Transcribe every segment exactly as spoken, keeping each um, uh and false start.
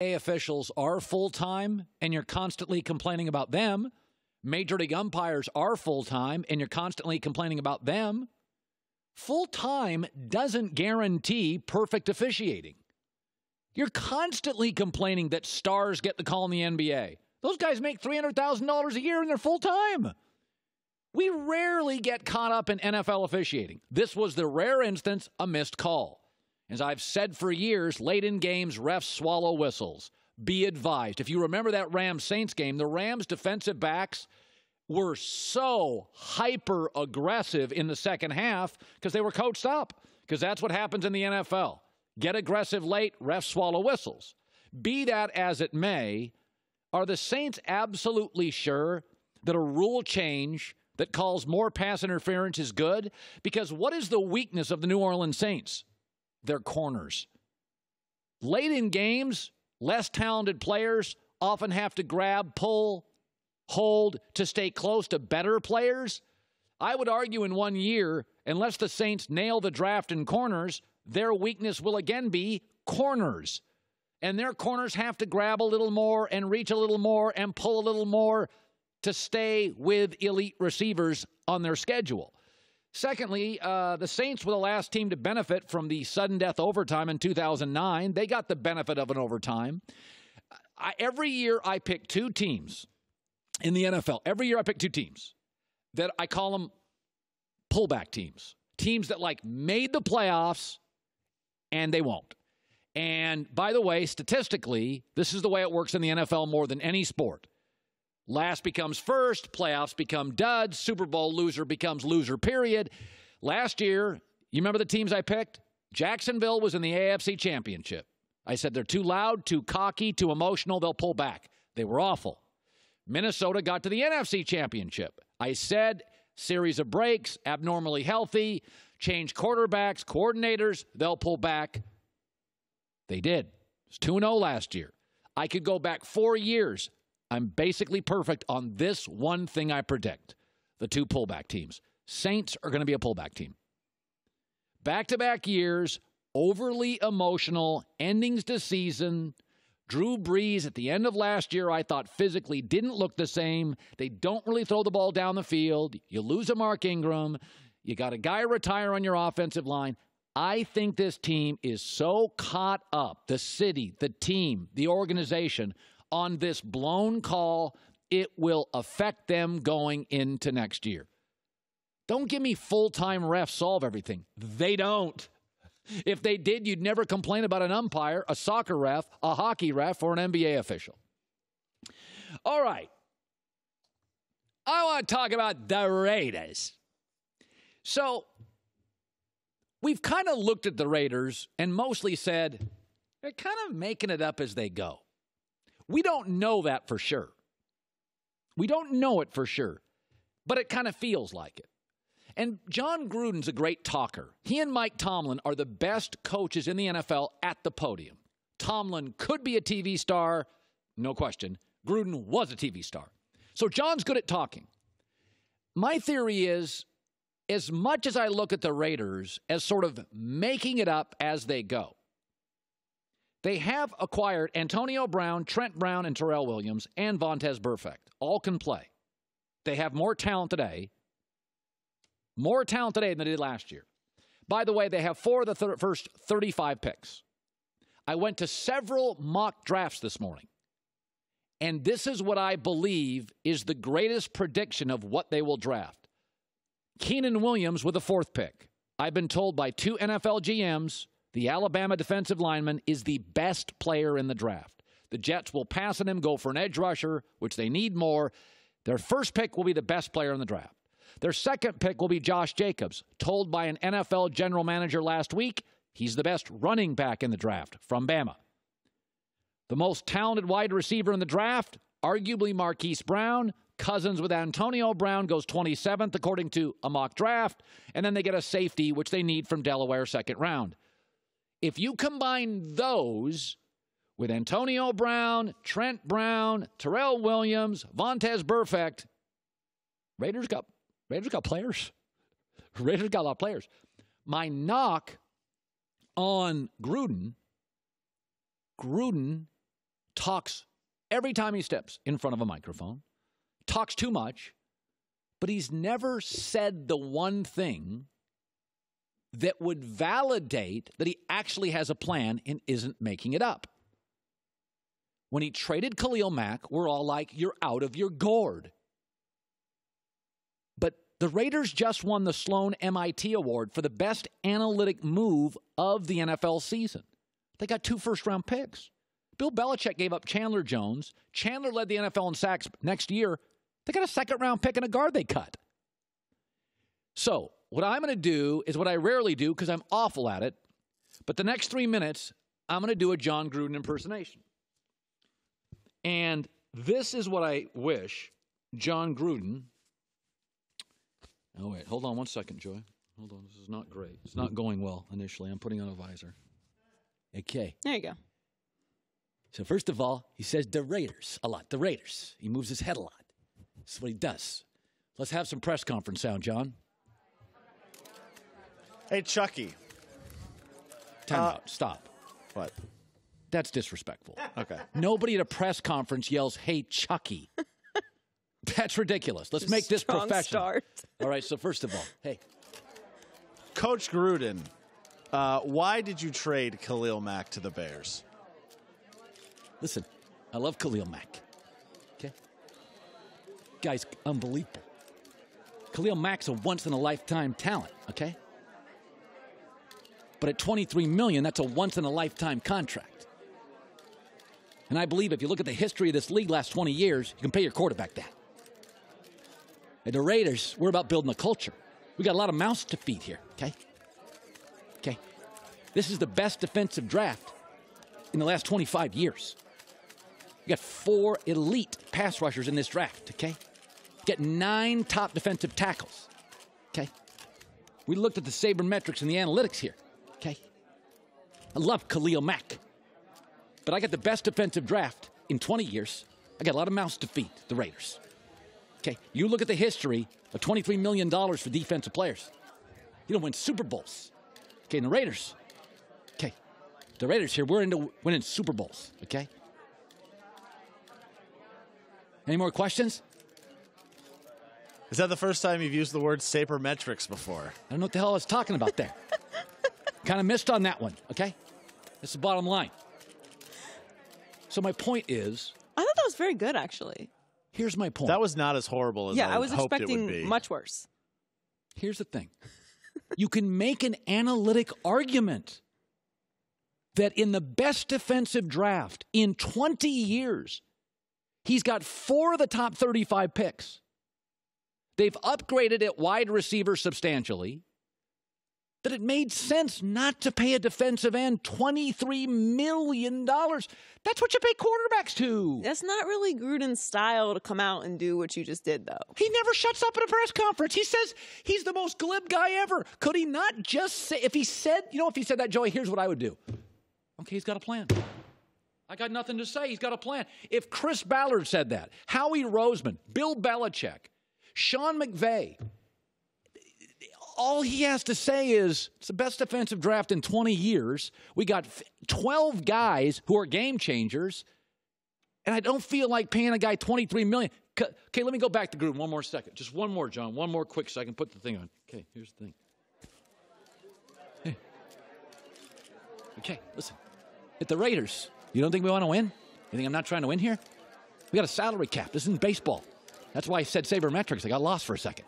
officials are full-time and you're constantly complaining about them. Major league umpires are full-time and you're constantly complaining about them. Full-time doesn't guarantee perfect officiating. You're constantly complaining that stars get the call in the N B A. Those guys make three hundred thousand dollars a year and they're full-time. We rarely get caught up in N F L officiating. This was the rare instance, a missed call. As I've said for years, late in games, refs swallow whistles. Be advised. If you remember that Rams-Saints game, the Rams' defensive backs were so hyper-aggressive in the second half because they were coached up, because that's what happens in the N F L. Get aggressive late, refs swallow whistles. Be that as it may, are the Saints absolutely sure that a rule change that calls more pass interference is good? Because what is the weakness of the New Orleans Saints? Their corners. Late in games, less talented players often have to grab, pull, hold to stay close to better players. I would argue in one year, unless the Saints nail the draft in corners, their weakness will again be corners. And their corners have to grab a little more and reach a little more and pull a little more to stay with elite receivers on their schedule. Secondly, uh, the Saints were the last team to benefit from the sudden death overtime in two thousand nine. They got the benefit of an overtime. I, every year I pick two teams in the N F L. Every year I pick two teams that I call them pullback teams. Teams that, like, made the playoffs and they won't. And, by the way, statistically, this is the way it works in the N F L more than any sport. Last becomes first, playoffs become duds, Super Bowl loser becomes loser, period. Last year, you remember the teams I picked? Jacksonville was in the A F C Championship. I said they're too loud, too cocky, too emotional, they'll pull back. They were awful. Minnesota got to the N F C Championship. I said series of breaks, abnormally healthy, change quarterbacks, coordinators, they'll pull back. They did. It was two and oh last year. I could go back four years. I'm basically perfect on this one thing I predict. The two pullback teams. Saints are going to be a pullback team. Back-to-back years, overly emotional, endings to season. Drew Brees at the end of last year I thought physically didn't look the same. They don't really throw the ball down the field. You lose a Mark Ingram. You got a guy retire on your offensive line. I think this team is so caught up, the city, the team, the organization, on this blown call, it will affect them going into next year. Don't give me full-time refs solve everything. They don't. If they did, you'd never complain about an umpire, a soccer ref, a hockey ref, or an N B A official. All right. I want to talk about the Raiders. So, we've kind of looked at the Raiders and mostly said, they're kind of making it up as they go. We don't know that for sure. We don't know it for sure, but it kind of feels like it. And Jon Gruden's a great talker. He and Mike Tomlin are the best coaches in the N F L at the podium. Tomlin could be a T V star, no question. Gruden was a T V star. So Jon's good at talking. My theory is, as much as I look at the Raiders as sort of making it up as they go, they have acquired Antonio Brown, Trent Brown, and Terrell Williams, and Vontaze Burfict. All can play. They have more talent today. More talent today than they did last year. By the way, they have four of the thir- first thirty-five picks. I went to several mock drafts this morning. And this is what I believe is the greatest prediction of what they will draft. Keenan Williams with the fourth pick. I've been told by two N F L G Ms, the Alabama defensive lineman is the best player in the draft. The Jets will pass on him, go for an edge rusher, which they need more. Their first pick will be the best player in the draft. Their second pick will be Josh Jacobs, told by an N F L general manager last week, he's the best running back in the draft from Bama. The most talented wide receiver in the draft, arguably Marquise Brown. Cousins with Antonio Brown goes twenty-seventh, according to a mock draft. And then they get a safety, which they need from Delaware, second round. If you combine those with Antonio Brown, Trent Brown, Terrell Williams, Vontaze Burfict, Raiders got, Raiders got players. Raiders got a lot of players. My knock on Gruden, Gruden talks every time he steps in front of a microphone, talks too much, but he's never said the one thing that would validate that he actually has a plan and isn't making it up. When he traded Khalil Mack, we're all like, you're out of your gourd. But the Raiders just won the Sloan M I T Award for the best analytic move of the N F L season. They got two first-round picks. Bill Belichick gave up Chandler Jones. Chandler led the N F L in sacks next year. They got a second-round pick and a guard they cut. So what I'm going to do is what I rarely do because I'm awful at it. But the next three minutes, I'm going to do a Jon Gruden impersonation. And this is what I wish Jon Gruden. Oh, wait. Hold on one second, Joy. Hold on. This is not great. It's not going well initially. I'm putting on a visor. Okay. There you go. So first of all, he says the Raiders a lot. The Raiders. He moves his head a lot. That's what he does. Let's have some press conference sound, John. Hey, Chucky. Time uh, out. Stop. What? That's disrespectful. Okay. Nobody at a press conference yells, hey, Chucky. That's ridiculous. Let's make this professional. Start. All right, so first of all, hey. Coach Gruden, uh, why did you trade Khalil Mack to the Bears? Listen, I love Khalil Mack. Okay? Guy's unbelievable. Khalil Mack's a once-in-a-lifetime talent, okay? But at twenty-three million dollars, that's a once-in-a-lifetime contract. And I believe if you look at the history of this league last twenty years, you can pay your quarterback that. At the Raiders, we're about building a culture. We got a lot of mouths to feed here, okay? Okay. This is the best defensive draft in the last twenty-five years. We got four elite pass rushers in this draft, okay? Get nine top defensive tackles, okay? We looked at the sabermetrics and the analytics here, okay? I love Khalil Mack. But I got the best defensive draft in twenty years. I got a lot of mouths to feed, the Raiders. Okay, you look at the history of twenty-three million dollars for defensive players. You don't win Super Bowls. Okay, and the Raiders. Okay, the Raiders here, we're into winning Super Bowls, okay? Any more questions? Is that the first time you've used the word sabermetrics before? I don't know what the hell I was talking about there. Kind of missed on that one, okay? That's the bottom line. So my point is, I thought that was very good, actually. Here's my point. That was not as horrible as yeah, I, I was expecting much worse. Here's the thing. You can make an analytic argument that in the best defensive draft in twenty years, he's got four of the top thirty-five picks. They've upgraded at wide receiver substantially. That it made sense not to pay a defensive end twenty-three million dollars. That's what you pay quarterbacks to. That's not really Gruden's style to come out and do what you just did, though. He never shuts up at a press conference. He says he's the most glib guy ever. Could he not just say, if he said, you know, if he said that, Joey, here's what I would do. Okay, he's got a plan. I got nothing to say. He's got a plan. If Chris Ballard said that, Howie Roseman, Bill Belichick, Sean McVay, all he has to say is, it's the best defensive draft in twenty years. We got twelve guys who are game changers, and I don't feel like paying a guy twenty-three million dollars. Okay, let me go back to Gruden one more second. Just one more, John. One more quick so I can put the thing on. Okay, here's the thing. Hey. Okay, listen. At the Raiders, you don't think we want to win? You think I'm not trying to win here? We got a salary cap. This isn't baseball. That's why I said sabermetrics. I got lost for a second.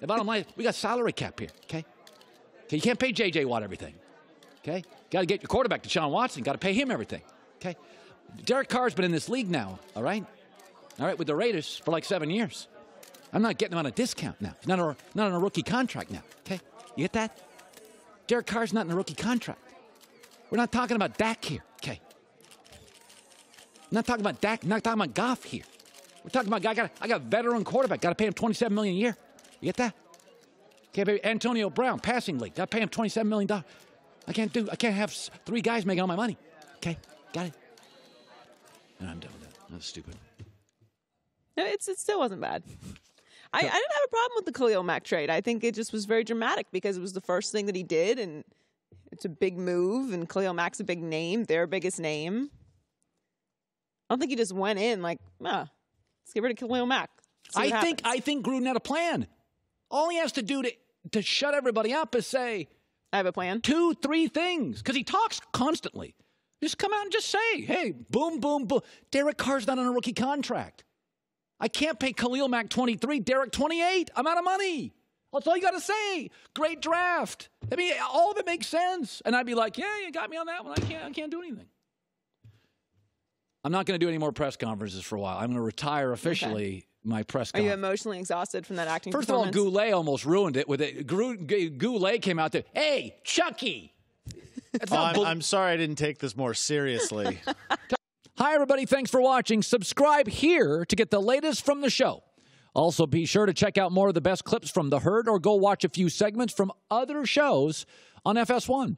The bottom line, we got salary cap here, okay? Okay, you can't pay J J. Watt everything, okay? Got to get your quarterback, Deshaun Watson. Got to pay him everything, okay? Derek Carr's been in this league now, all right? All right, with the Raiders for like seven years. I'm not getting him on a discount now. He's not, a, not on a rookie contract now, okay? You get that? Derek Carr's not in a rookie contract. We're not talking about Dak here, okay? I'm not talking about Dak. I'm not talking about Goff here. We're talking about I got, I got a veteran quarterback. Got to pay him twenty-seven million dollars a year. You get that? Okay, baby. Antonio Brown, passing league. Got to pay him twenty-seven million dollars. I can't do, I can't have three guys making all my money. Okay, got it? No, I'm done with that. That's stupid. No, it's, it still wasn't bad. I, I didn't have a problem with the Khalil Mack trade. I think it just was very dramatic because it was the first thing that he did, and it's a big move, and Khalil Mack's a big name, their biggest name. don't think he just went in like, nah, let's get rid of Khalil Mack. I happens. think I think Gruden had a plan. All he has to do to to shut everybody up is say, I have a plan. Two, three things. Because he talks constantly. Just come out and just say, hey, boom, boom, boom. Derek Carr's not on a rookie contract. I can't pay Khalil Mack twenty-three, Derek twenty-eight. I'm out of money. That's all you got to say. Great draft. I mean, all of it makes sense. And I'd be like, yeah, you got me on that one. I can't, I can't do anything. I'm not going to do any more press conferences for a while. I'm going to retire officially. Okay. My press conference. Are you emotionally exhausted from that acting First of all, Goulet almost ruined it with it. Goulet came out there, hey, Chucky. Oh, I'm, I'm sorry I didn't take this more seriously. Hi, everybody. Thanks for watching. Subscribe here to get the latest from the show. Also, be sure to check out more of the best clips from The Herd or go watch a few segments from other shows on F S one.